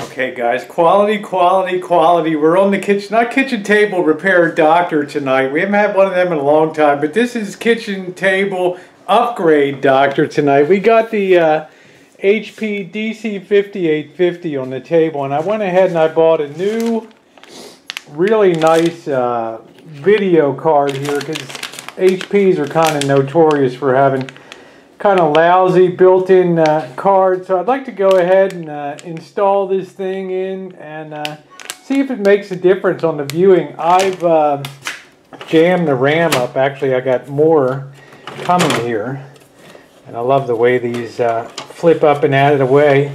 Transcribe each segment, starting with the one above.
Okay guys, quality, quality, quality. We're on the kitchen, not kitchen table repair doctor tonight. We haven't had one of them in a long time, but this is kitchen table upgrade doctor tonight. We got the HP DC 5850 on the table, and I went ahead and I bought a new, really nice video card here because HPs are kind of notorious for having kind of lousy built-in card. So I'd like to go ahead and install this thing in and see if it makes a difference on the viewing. I've jammed the RAM up. Actually, I got more coming here, and I love the way these flip up and out of the way.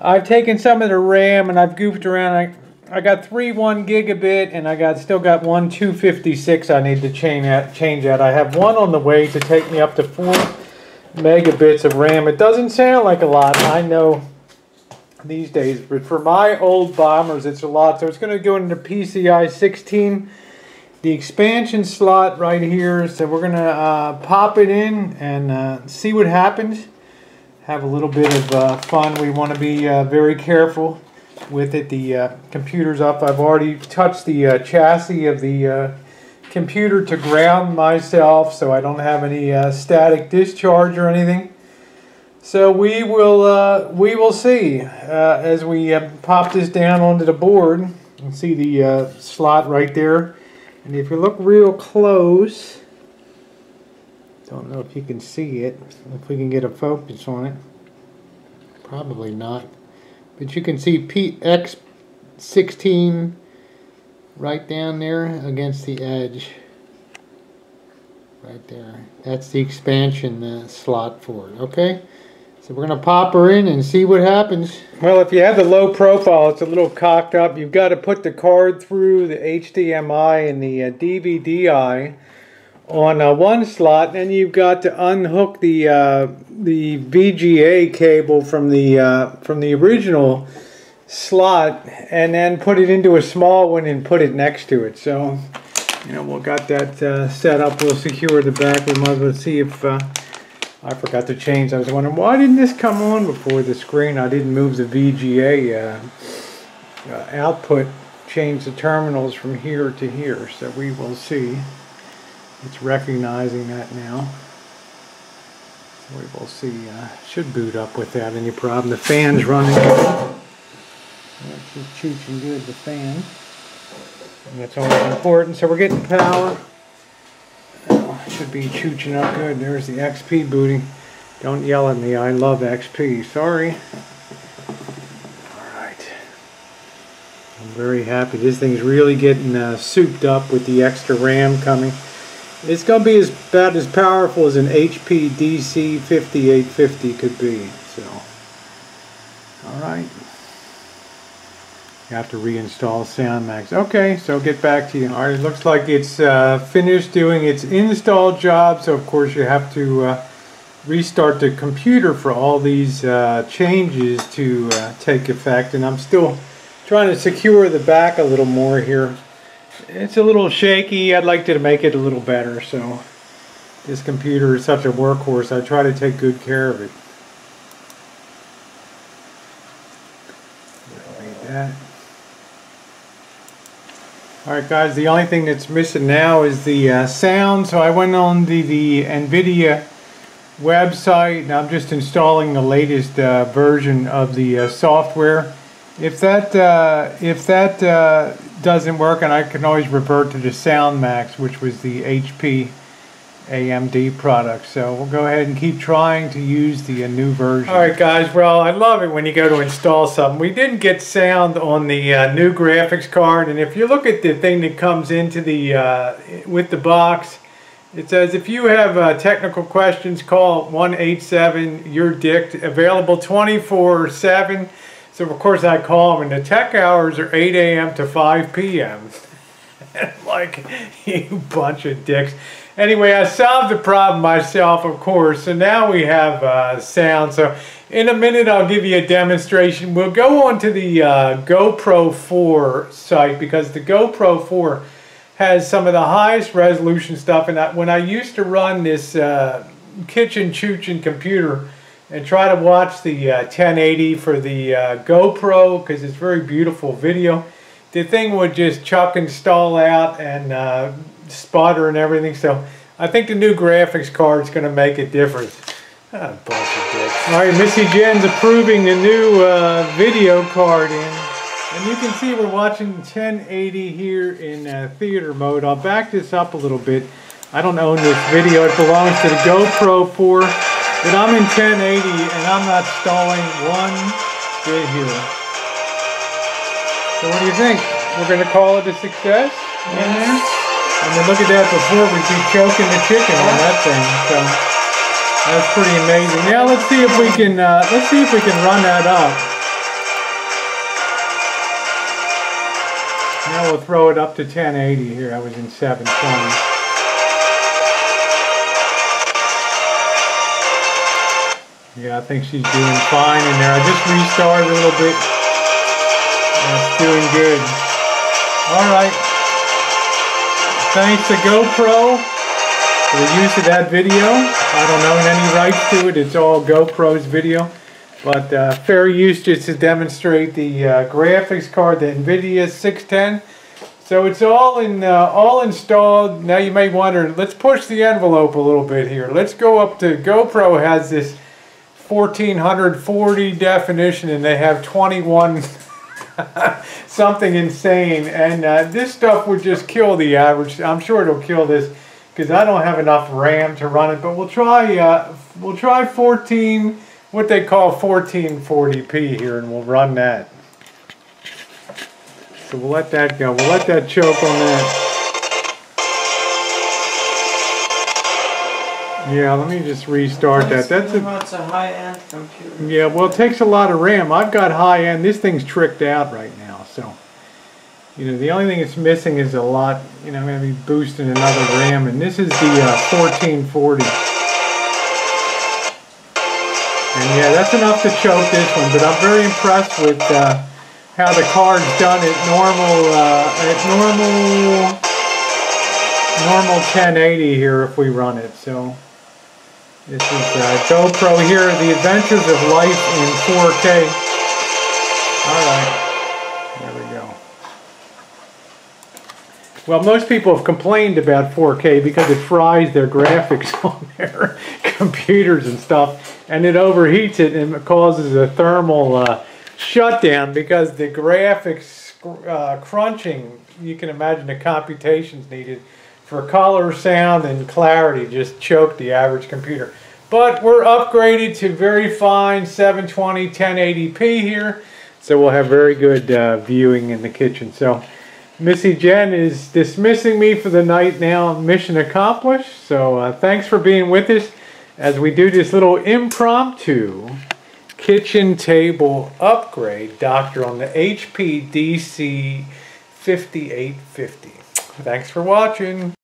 I've taken some of the RAM and I've goofed around. I got 3 1 gigabit, and I still got 1 256. I need to change that. I have one on the way to take me up to 4 megabits of RAM. It doesn't sound like a lot, I know, these days, but for my old bombers it's a lot. So it's going to go into PCI 16, the expansion slot right here. So we're going to pop it in and see what happens. Have a little bit of fun. We want to be very careful with it. The computer's up. I've already touched the chassis of the computer to ground myself, so I don't have any static discharge or anything. So we will see as we pop this down onto the board. You can see the slot right there, and if you look real close, don't know if you can see it, if we can get a focus on it, probably not. But you can see PX16 right down there against the edge. Right there. That's the expansion slot for it. Okay? So we're going to pop her in and see what happens. Well, if you have the low profile, it's a little cocked up. You've got to put the card through the HDMI and the DVDI on one slot, and you've got to unhook the VGA cable from the original slot, and then put it into a small one and put it next to it. So, you know, we'll got that set up. We'll secure the back. We might as well see if I forgot to change. I was wondering why didn't this come on before the screen. I didn't move the VGA output. Change the terminals from here to here. So we will see. It's recognizing that now. We will see. Should boot up without any problem. The fan's running. She's cheeching good, the fan. And that's always important. So we're getting power. Oh, should be chooching up good. There's the XP booting. Don't yell at me. I love XP. Sorry. Alright. I'm very happy. This thing's really getting souped up with the extra RAM coming. It's going to be about as powerful as an HP DC 5850 could be. So, alright. You have to reinstall SoundMax. Okay, so get back to you. Alright, it looks like it's finished doing its install job. So, of course, you have to restart the computer for all these changes to take effect. And I'm still trying to secure the back a little more here. It's a little shaky. I'd like to make it a little better. So this computer is such a workhorse. I try to take good care of it. Read that. Alright guys, the only thing that's missing now is the sound. So I went on the NVIDIA website, and I'm just installing the latest version of the software. If that doesn't work, and I can always revert to the SoundMax, which was the HP AMD product. So we'll go ahead and keep trying to use the new version. All right guys, well, I love it when you go to install something. We didn't get sound on the new graphics card, and if you look at the thing that comes into the with the box, it says if you have technical questions, call 1-877-YOUR-DICT, available 24/7. So, of course, I call them, and the tech hours are 8 a.m. to 5 p.m. Like, you bunch of dicks. Anyway, I solved the problem myself, of course, so now we have sound. So, in a minute, I'll give you a demonstration. We'll go on to the GoPro 4 site, because the GoPro 4 has some of the highest resolution stuff. And when I used to run this kitchen chooching computer and try to watch the 1080 for the GoPro, because it's very beautiful video. The thing would just chuck and stall out and sputter and everything, so I think the new graphics card is going to make a difference. Oh, bunch of dicks. All right, Missy Jen's approving the new video card in. And you can see we're watching 1080 here in theater mode. I'll back this up a little bit. I don't own this video. It belongs to the GoPro 4. But I'm in 1080 and I'm not stalling one bit here. So what do you think? We're going to call it a success? Mm-hmm. And then look at that, before we'd be choking the chicken on that thing. So that's pretty amazing. Now let's see if we can, run that up. Now we'll throw it up to 1080 here. I was in 720. Yeah, I think she's doing fine in there. I just restarted a little bit. That's doing good. Alright. Thanks to GoPro for the use of that video. I don't own any rights to it. It's all GoPro's video. But fair use just to demonstrate the graphics card, the NVIDIA 610. So it's all in, all installed. Now you may wonder, let's push the envelope a little bit here. Let's go up to, GoPro has this 1440 definition and they have 21 something insane. And this stuff would just kill the average. I'm sure it'll kill this because I don't have enough RAM to run it. But we'll try 14. What they call 1440p here, and we'll run that. So we'll let that go. We'll let that choke on that. Yeah, let me just restart that. That's a high-end computer. Yeah, well, it takes a lot of RAM. I've got high-end. This thing's tricked out right now, so you know the only thing it's missing is a lot. You know, maybe boosting another RAM, and this is the 1440. And yeah, that's enough to choke this one, but I'm very impressed with how the card's done at normal, normal 1080 here if we run it. So this is GoPro here, The Adventures of Life in 4K. All right, there we go. Well, most people have complained about 4K because it fries their graphics on their computers and stuff. And it overheats it and causes a thermal shutdown because the graphics crunching, you can imagine the computations needed for color, sound, and clarity just choke the average computer. But we're upgraded to very fine 720 1080p here, so we'll have very good viewing in the kitchen. So Missy Jen is dismissing me for the night now. Mission accomplished. So thanks for being with us as we do this little impromptu kitchen table upgrade, Doctor, on the HP DC 5850. Thanks for watching.